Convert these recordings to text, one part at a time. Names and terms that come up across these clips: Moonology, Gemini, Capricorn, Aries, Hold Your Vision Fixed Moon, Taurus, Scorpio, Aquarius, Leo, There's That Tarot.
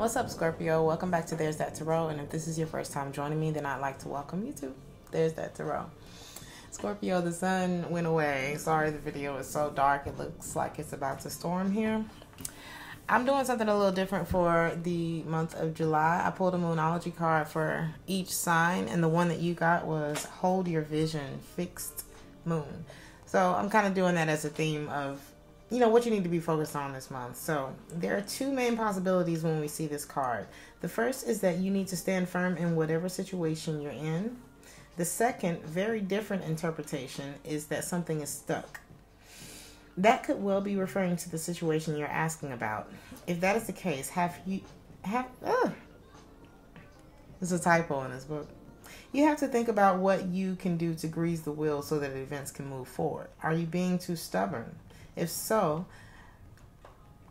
What's up, Scorpio? Welcome back to There's That Tarot, and if this is your first time joining me, then I'd like to welcome you to There's That Tarot. Scorpio, the sun went away. Sorry the video is so dark. It looks like it's about to storm here. I'm doing something a little different for the month of July. I pulled a Moonology card for each sign, and the one that you got was Hold Your Vision Fixed Moon. So I'm kind of doing that as a theme of, you know, what you need to be focused on this month. So there are two main possibilities when we see this card. The first is that you need to stand firm in whatever situation you're in. The second, very different interpretation, is that something is stuck. That could well be referring to the situation you're asking about. If that is the case, there's a typo in this book. You have to think about what you can do to grease the wheel so that events can move forward. Are you being too stubborn? If so,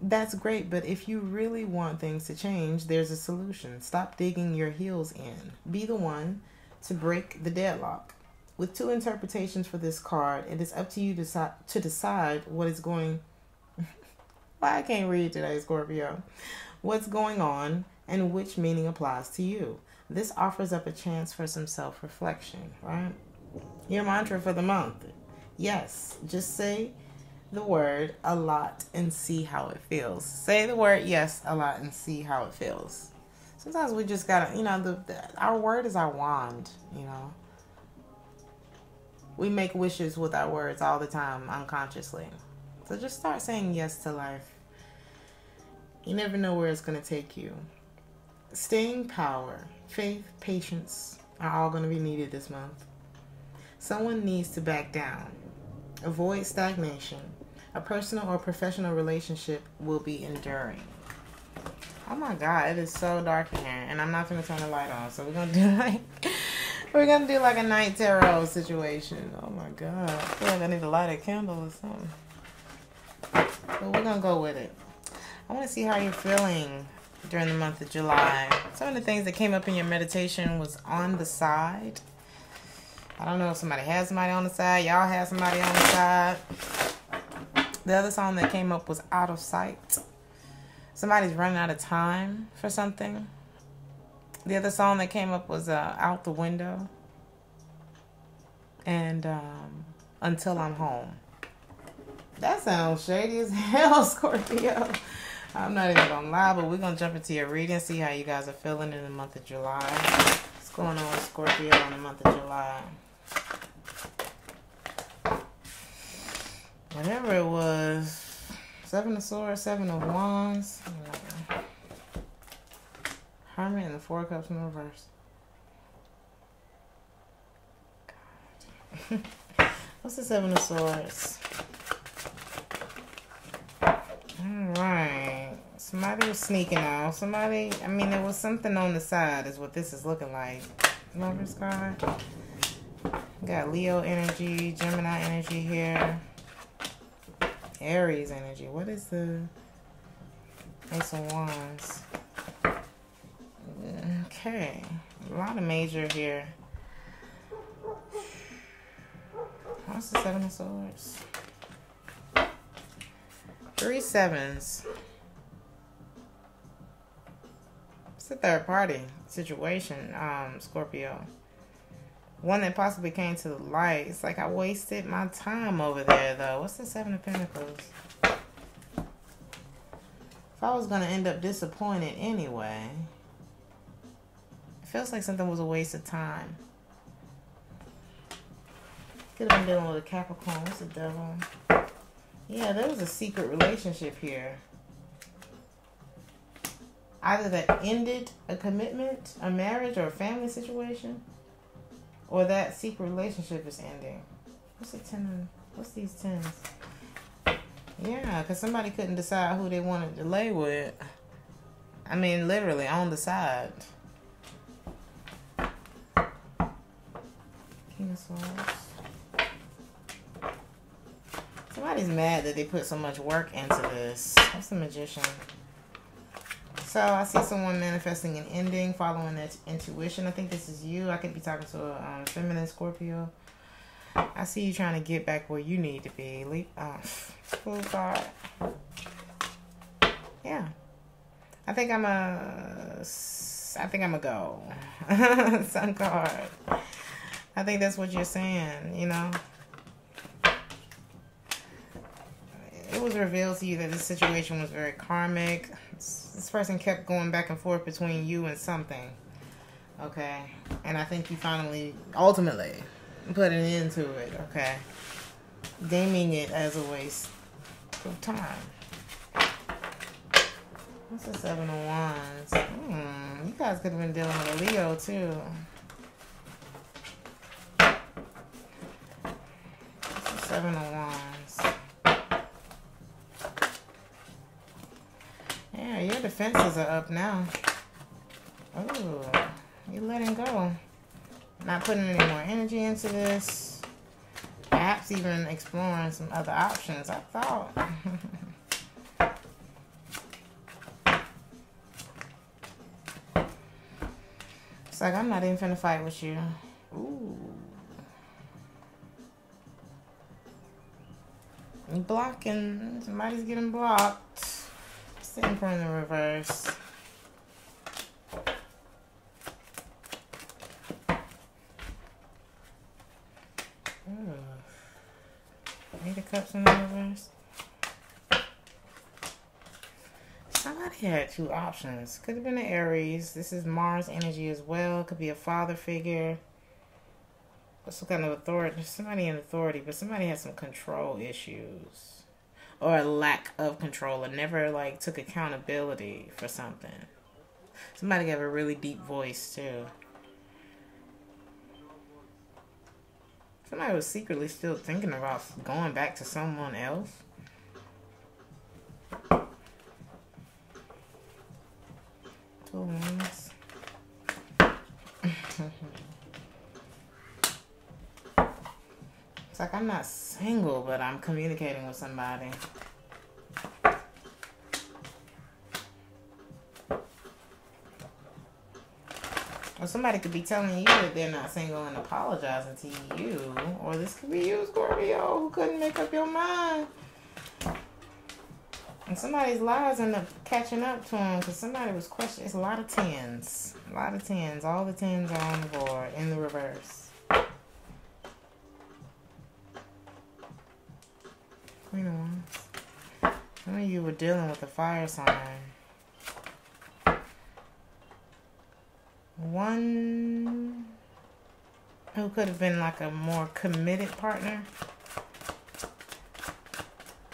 that's great, but if you really want things to change, there's a solution. Stop digging your heels in. Be the one to break the deadlock. With two interpretations for this card, it is up to you to decide what is going Why I can't read today, Scorpio. What's going on and which meaning applies to you. This offers up a chance for some self-reflection, right? Your mantra for the month. Yes, just say the word a lot and see how it feels. Say the word yes a lot and see how it feels. Sometimes we just gotta, you know, our word is our wand, you know. We make wishes with our words all the time unconsciously. So just start saying yes to life. You never know where it's gonna take you. Staying power, faith, patience are all gonna be needed this month. Someone needs to back down. Avoid stagnation. A personal or professional relationship will be enduring. Oh my God, it is so dark in here, and I'm not gonna turn the light on. So we're gonna do like a night tarot situation. Oh my God, I feel like I need to light a candle or something. But we're gonna go with it. I want to see how you're feeling during the month of July. Some of the things that came up in your meditation was on the side. I don't know if somebody has somebody on the side. Y'all have somebody on the side. The other song that came up was out of sight. Somebody's running out of time for something. The other song that came up was out the window. And until I'm home. That sounds shady as hell, Scorpio. I'm not even going to lie, but we're going to jump into your reading, see how you guys are feeling in the month of July. What's going on with Scorpio in the month of July? Whatever it was, Seven of Swords, Seven of Wands, Hermit, and the Four Cups in reverse. God. What's the Seven of Swords? All right. Somebody was sneaking out. Somebody, I mean, there was something on the side is what this is looking like. Lover's card. Got Leo energy, Gemini energy here. Aries energy. What is the Ace of Wands? Okay. A lot of major here. What's the Seven of Swords? 3 sevens. It's a third party situation, Scorpio. One that possibly came to the light. It's like I wasted my time over there, though. What's the Seven of Pentacles? If I was going to end up disappointed anyway, it feels like something was a waste of time. Could have been dealing with a Capricorn. What's the devil? Yeah, there was a secret relationship here. Either that ended a commitment, a marriage, or a family situation. Or that secret relationship is ending. What's the 10? What's these 10s? Yeah, because somebody couldn't decide who they wanted to lay with. I mean, literally, on the side. King of Swords. Somebody's mad that they put so much work into this. That's the Magician. So I see someone manifesting an ending, following their intuition. I think this is you. I could be talking to a feminine Scorpio. I see you trying to get back where you need to be. Leap, full guard. Yeah. I think I'm a go. Sun card. I think that's what you're saying, you know. It was revealed to you that this situation was very karmic. This person kept going back and forth between you and something. Okay. And I think you finally, ultimately, put an end to it. Okay. Deeming it as a waste of time. What's the 7 of Wands? You guys could have been dealing with a Leo, too. What's the 7 of Wands? Yeah, your defenses are up now. Ooh, you're letting go. Not putting any more energy into this. Perhaps even exploring some other options, I thought. It's like, I'm not even finna fight with you. Ooh. You're blocking. Somebody's getting blocked. Sitting for in the reverse. Ooh. Need the cups in the reverse. Somebody had two options. Could have been an Aries. This is Mars energy as well. Could be a father figure. Some kind of authority. Somebody in authority, but somebody has some control issues. Or a lack of control. Or never, like, took accountability for something. Somebody gave a really deep voice, too. Somebody was secretly still thinking about going back to someone else. Ones. It's like, I'm not single, but I'm communicating with somebody. Or somebody could be telling you that they're not single and apologizing to you. Or this could be you, Scorpio, who couldn't make up your mind. And somebody's lies end up catching up to them because somebody was questioning. It's a lot of 10s. A lot of 10s. All the 10s are on the board in the reverse. Queen of Wands. Some of you were dealing with a fire sign. One who could have been like a more committed partner.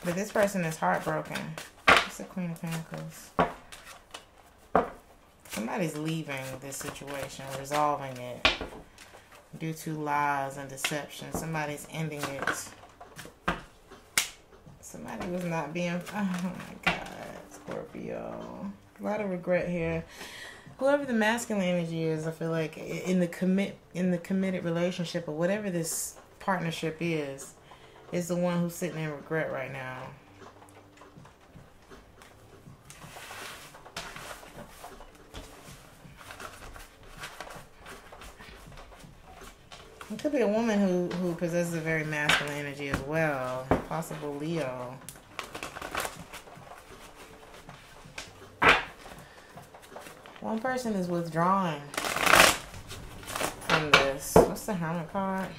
But this person is heartbroken. It's the Queen of Pentacles. Somebody's leaving this situation, resolving it due to lies and deception. Somebody's ending it. Somebody was not being... Oh my God, Scorpio. A lot of regret here. Whoever the masculine energy is, I feel like in the committed relationship or whatever this partnership is the one who's sitting in regret right now. It could be a woman who possesses a very masculine energy as well. Possible Leo. One person is withdrawing from this. What's the Hermit card?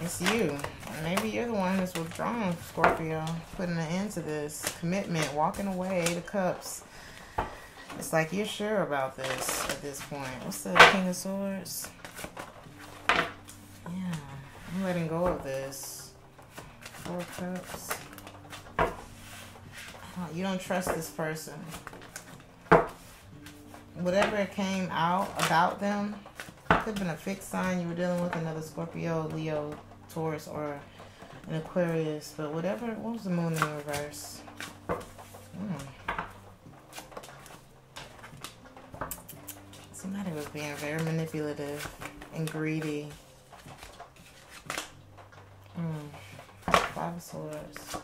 It's you. Maybe you're the one that's withdrawing, Scorpio. Putting an end to this commitment. Walking away. The cups. It's like you're sure about this at this point. What's the King of Swords? Yeah. I'm letting go of this. 4 cups. Oh, you don't trust this person. Whatever came out about them. Could have been a fixed sign. You were dealing with another Scorpio, Leo, Taurus, or an Aquarius, but whatever. What was the moon in reverse? Somebody was being very manipulative and greedy. 5 of Swords.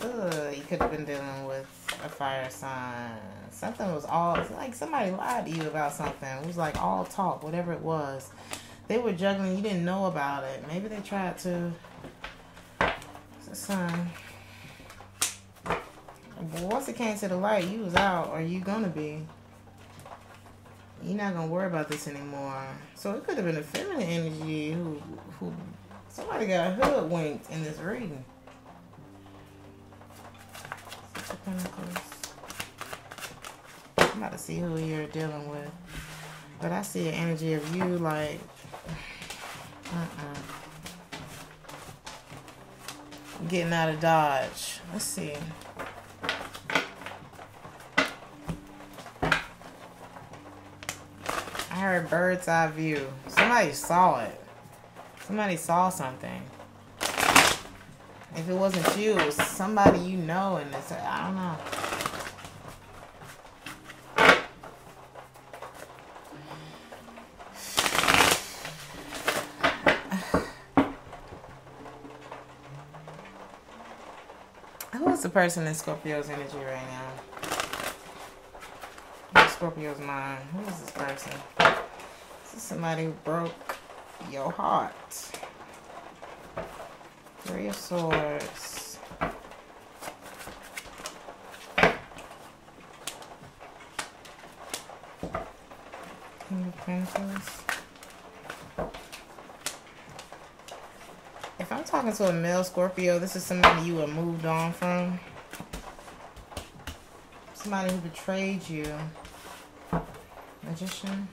Ugh, you could have been dealing with a fire sign. Something was all, like somebody lied to you about something. It was like all talk, whatever it was. they were juggling. You didn't know about it. Maybe they tried to. It's the sun. But once it came to the light, you was out, or you gonna be. You're not gonna worry about this anymore. So it could have been a feminine energy who somebody got hoodwinked in this reading. I'm about to see who you're dealing with, but I see an energy of you like, getting out of Dodge. Let's see. I heard bird's eye view. Somebody saw it. Somebody saw something. If it wasn't you, it was somebody you know, and it's, I don't know. Who is the person in Scorpio's energy right now? In Scorpio's mind. Who is this person? Is this somebody who broke your heart? Three of Swords. King of Pentacles. If I'm talking to a male Scorpio, this is somebody you have moved on from. Somebody who betrayed you. Magician.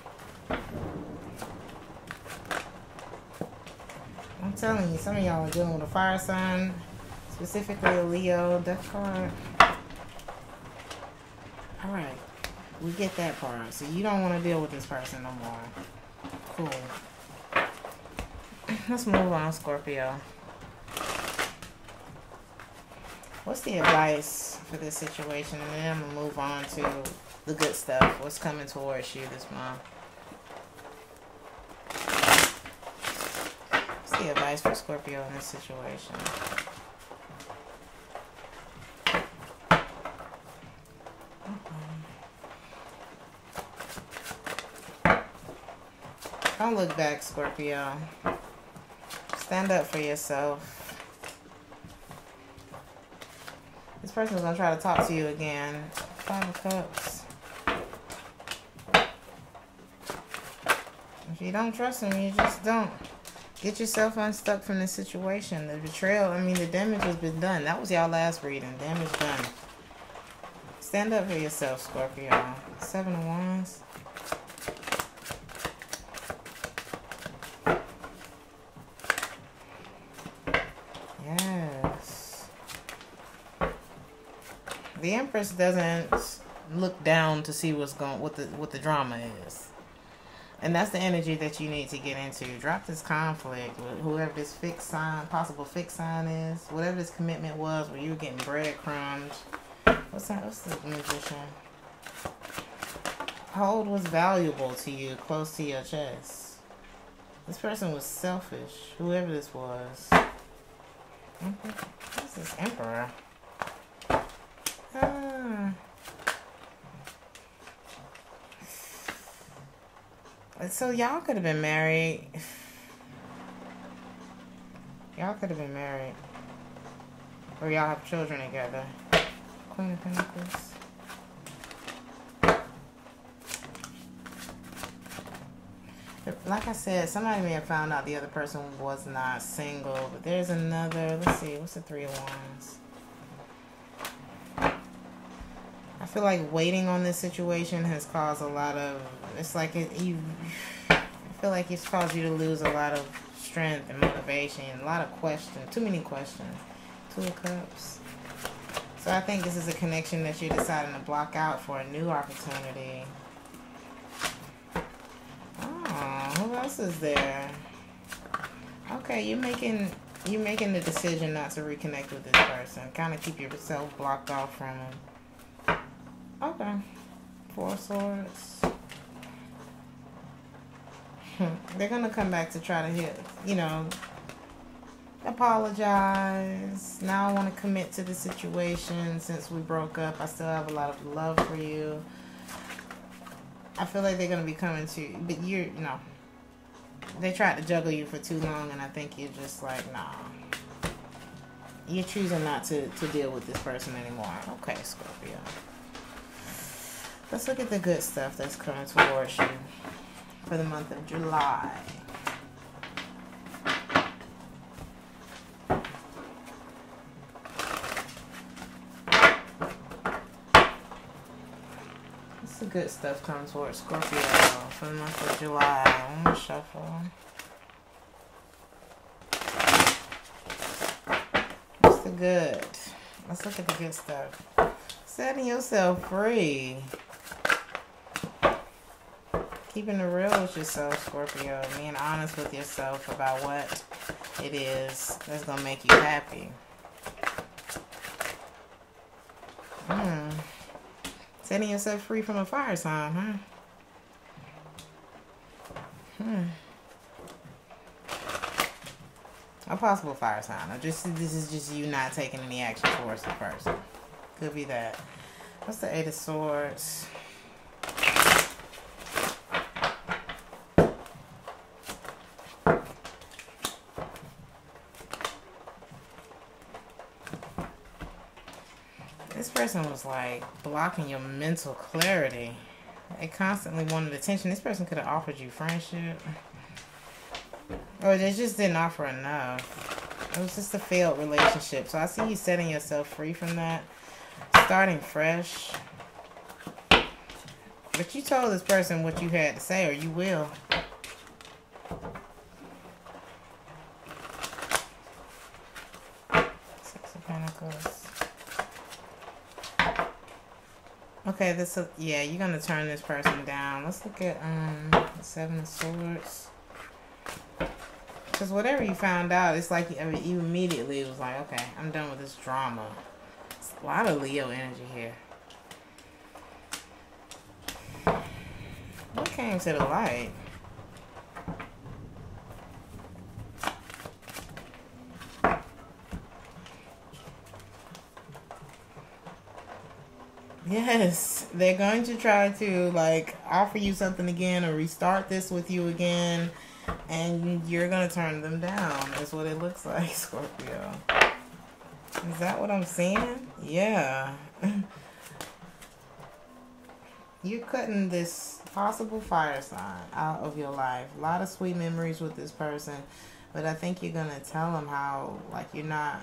I'm telling you, some of y'all are dealing with a fire sign, specifically a Leo. Death card. All right, we get that part. So you don't want to deal with this person no more. Cool. Let's move on, Scorpio. What's the advice for this situation? And then I'm gonna move on to the good stuff. What's coming towards you this month? Advice for Scorpio in this situation. Don't look back, Scorpio. Stand up for yourself. This person's gonna try to talk to you again. Five of Cups. If you don't trust him, you just don't. Get yourself unstuck from this situation. The betrayal, I mean, the damage has been done. That was y'all last reading. Damage done. Stand up for yourself, Scorpio. Seven of Wands. Yes. The Empress doesn't look down to see what's going, what the drama is. And that's the energy that you need to get into. Drop this conflict with whoever this fixed sign, possible fixed sign is. Whatever this commitment was where you were getting breadcrumbs. What's that? What's the Magician? Hold what's valuable to you, close to your chest. This person was selfish, whoever this was. What's this Emperor? Ah. So y'all could have been married. Y'all could have been married. Or y'all have children together. Queen of Pentacles. Like I said, somebody may have found out the other person was not single. But there's another. Let's see. What's the Three of Wands? I feel like waiting on this situation has caused a lot of, it's like it, you, I feel like it's caused you to lose a lot of strength and motivation, a lot of questions, too many questions. Two of Cups. So I think this is a connection that you're deciding to block out for a new opportunity. Oh, who else is there? Okay, you're making the decision not to reconnect with this person. Kind of keep yourself blocked off from him. Okay. Four of Swords. They're going to come back to try to hit, you know, apologize. Now I want to commit to the situation. Since we broke up, I still have a lot of love for you. I feel like they're going to be coming to you, but you're, no. they tried to juggle you for too long, and I think you're just like, nah. You're choosing not to deal with this person anymore. Okay, Scorpio. Let's look at the good stuff that's coming towards you for the month of July. What's the good stuff coming towards Scorpio for the month of July? I'm gonna shuffle. Good. Let's look at the good stuff. Setting yourself free. Keeping it real with yourself, Scorpio. Being honest with yourself about what it is that's going to make you happy. Setting yourself free from a fire sign, huh? A possible fire sign, or just this is just you not taking any action towards the person. Could be that. What's the Eight of Swords? This person was like blocking your mental clarity. They constantly wanted attention. This person could have offered you friendship. Or they just didn't offer enough. It was just a failed relationship. So I see you setting yourself free from that. Starting fresh. But you told this person what you had to say, or you will. Six of Pentacles. Okay, this is, yeah, you're going to turn this person down. Let's look at the Seven of Swords. Because whatever you found out, it's like you immediately was like, okay, I'm done with this drama. It's a lot of Leo energy here. What came to the light? Yes, they're going to try to like offer you something again or restart this with you again. And you're going to turn them down is what it looks like, Scorpio. Is that what I'm seeing? Yeah. You're cutting this possible fire sign out of your life. A lot of sweet memories with this person. But I think you're going to tell them how, like, you're not...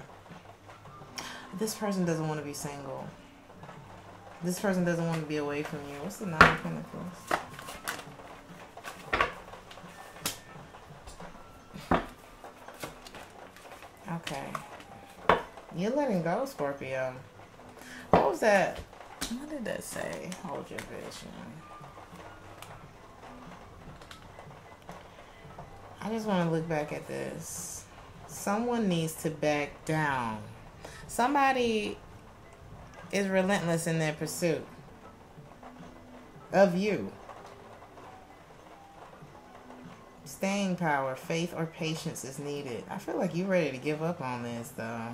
This person doesn't want to be single. This person doesn't want to be away from you. What's the Nine of Pentacles? Okay. You're letting go, Scorpio. What was that? What did that say? Hold your vision. I just want to look back at this. Someone needs to back down. Somebody is relentless in their pursuit of you. Staying power, faith, or patience is needed. I feel like you're ready to give up on this, though.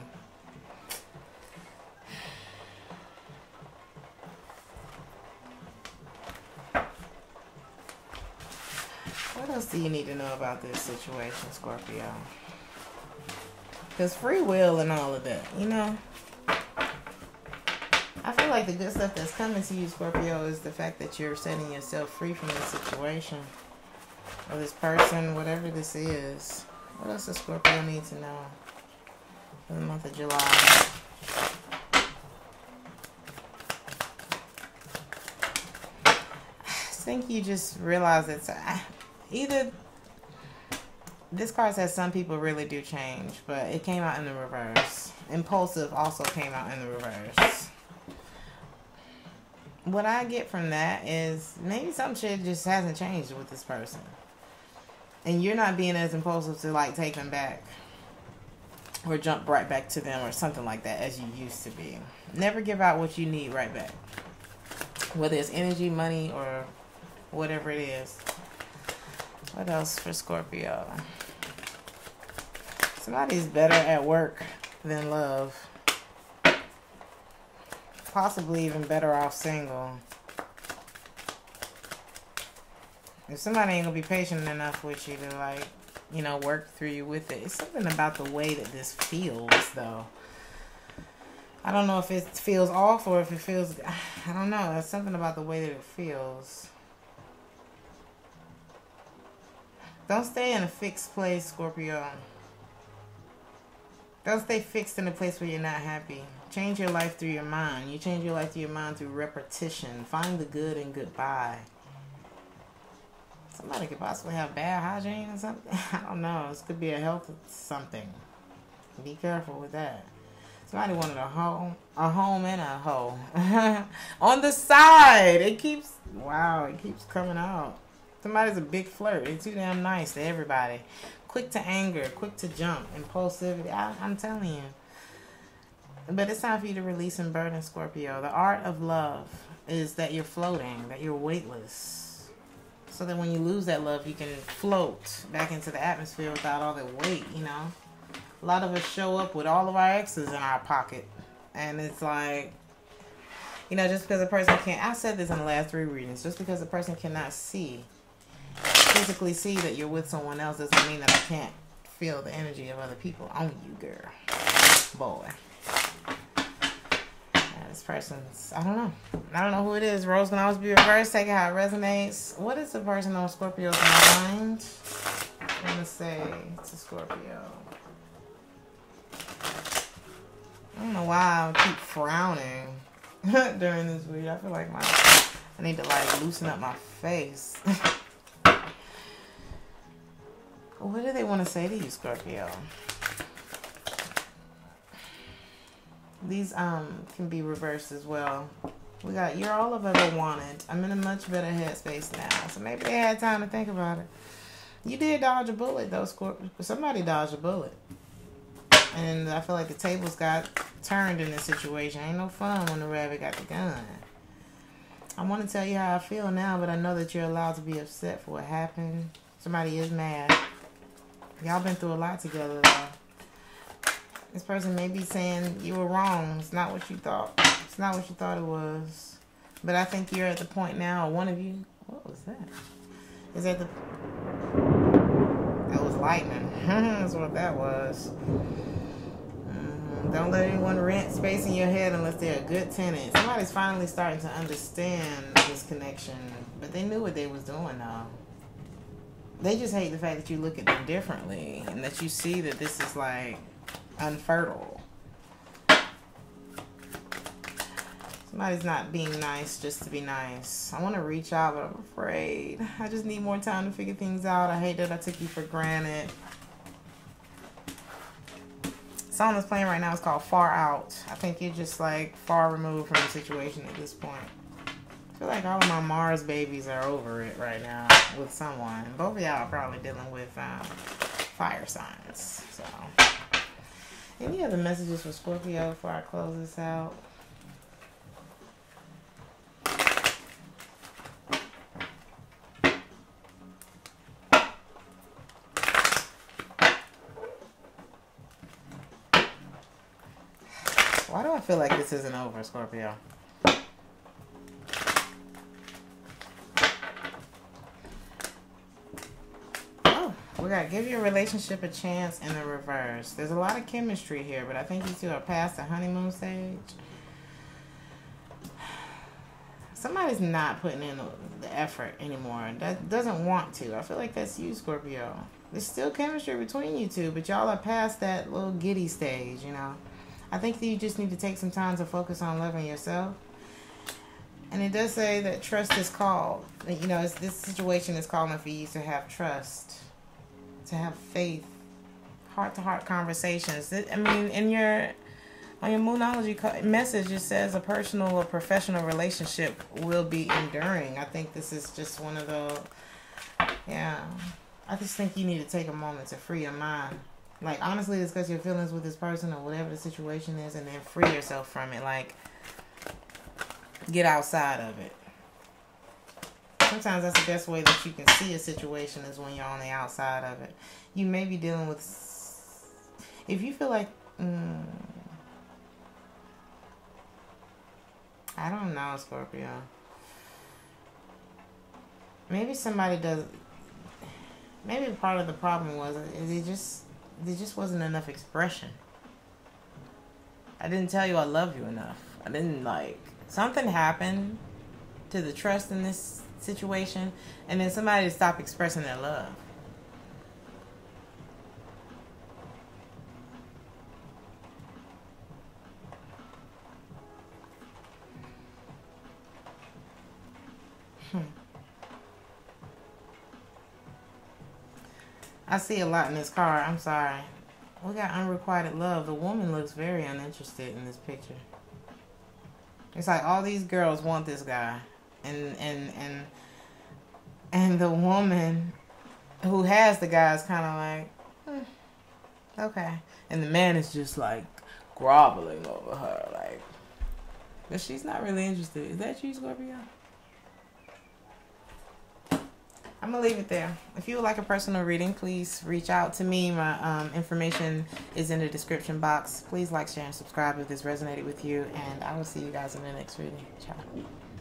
What else do you need to know about this situation, Scorpio? Because free will and all of that, you know? I feel like the good stuff that's coming to you, Scorpio, is the fact that you're setting yourself free from this situation. Or this person, whatever this is. What else does Scorpio need to know for the month of July? I think you just realize that either this card says some people really do change, but it came out in the reverse. Impulsive also came out in the reverse. What I get from that is maybe some shit just hasn't changed with this person. And you're not being as impulsive to, like, take them back or jump right back to them or something like that as you used to be. Never give out what you need right back. Whether it's energy, money, or whatever it is. What else for Scorpio? Somebody's better at work than love. Possibly even better off single. If somebody ain't going to be patient enough with you to, like, you know, work through you with it. It's something about the way that this feels, though. I don't know if it feels off or if it feels... I don't know. It's something about the way that it feels. Don't stay in a fixed place, Scorpio. Don't stay fixed in a place where you're not happy. Change your life through your mind. You change your life through your mind through repetition. Find the good and goodbye. Somebody could possibly have bad hygiene or something. I don't know. This could be a health something. Be careful with that. Somebody wanted a home and a hoe. On the side. It keeps, wow, it keeps coming out. Somebody's a big flirt. They're too damn nice to everybody. Quick to anger, quick to jump, impulsivity. I'm telling you. But it's time for you to release and burden, Scorpio. The art of love is that you're floating, that you're weightless. So that when you lose that love, you can float back into the atmosphere without all that weight, you know. A lot of us show up with all of our exes in our pocket. And it's like, you know, just because a person can't, I said this in the last 3 readings, just because a person cannot see, physically see that you're with someone else doesn't mean that I can't feel the energy of other people on you, girl. Boy. Yeah, this person's, I don't know. I don't know who it is. Roles can always be reversed. Take it how it resonates. What is the person on Scorpio's mind? I'm going to say it's a Scorpio. I don't know why I keep frowning during this week. I feel like I need to like loosen up my face. What do they want to say to you, Scorpio? These can be reversed as well. We got, you're all I've ever wanted. I'm in a much better headspace now. So maybe they had time to think about it. You did dodge a bullet though, Scorpio. Somebody dodged a bullet. And I feel like the tables got turned in this situation. Ain't no fun when the rabbit got the gun. I want to tell you how I feel now, but I know that you're allowed to be upset for what happened. Somebody is mad. Y'all been through a lot together, though. This person may be saying you were wrong. It's not what you thought. It's not what you thought it was. But I think you're at the point now, one of you... What was that? Is that the... That was lightning. That's what that was. Don't let anyone rent space in your head unless they're a good tenant. Somebody's finally starting to understand this connection. But they knew what they was doing, though. They just hate the fact that you look at them differently and that you see that this is, like, unfertile. Somebody's not being nice just to be nice. I want to reach out, but I'm afraid. I just need more time to figure things out. I hate that I took you for granted. The song that's playing right now is called Far Out. I think you're just like far removed from the situation at this point. I feel like all of my Mars babies are over it right now with someone. Both of y'all are probably dealing with fire signs. So, any other messages for Scorpio before I close this out? Why do I feel like this isn't over, Scorpio? Oh, we got to give your relationship a chance in the reverse. There's a lot of chemistry here, but I think you two are past the honeymoon stage. Somebody's not putting in the effort anymore. That doesn't want to. I feel like that's you, Scorpio. There's still chemistry between you two, but y'all are past that little giddy stage, you know? I think that you just need to take some time to focus on loving yourself. And it does say that trust is called. You know, this situation is calling for you to have trust, to have faith, heart-to-heart conversations. I mean, on your Moonology message, it says a personal or professional relationship will be enduring. I think this is just one of those, yeah. I just think you need to take a moment to free your mind. Like, honestly discuss your feelings with this person or whatever the situation is and then free yourself from it. Like, get outside of it. Sometimes that's the best way that you can see a situation is when you're on the outside of it. You may be dealing with... If you feel like... I don't know, Scorpio. Maybe somebody does. Maybe part of the problem was there just wasn't enough expression. I didn't tell you I love you enough. I didn't like something happened to the trust in this situation, and then somebody stopped expressing their love. I see a lot in this card. I'm sorry. We got unrequited love. The woman looks very uninterested in this picture. It's like all these girls want this guy. And the woman who has the guy is kind of like, okay. And the man is just like groveling over her. Like, but she's not really interested. Is that you, Scorpio? I'm going to leave it there. If you would like a personal reading, please reach out to me. My information is in the description box. Please like, share, and subscribe if this resonated with you. And I will see you guys in the next reading. Ciao.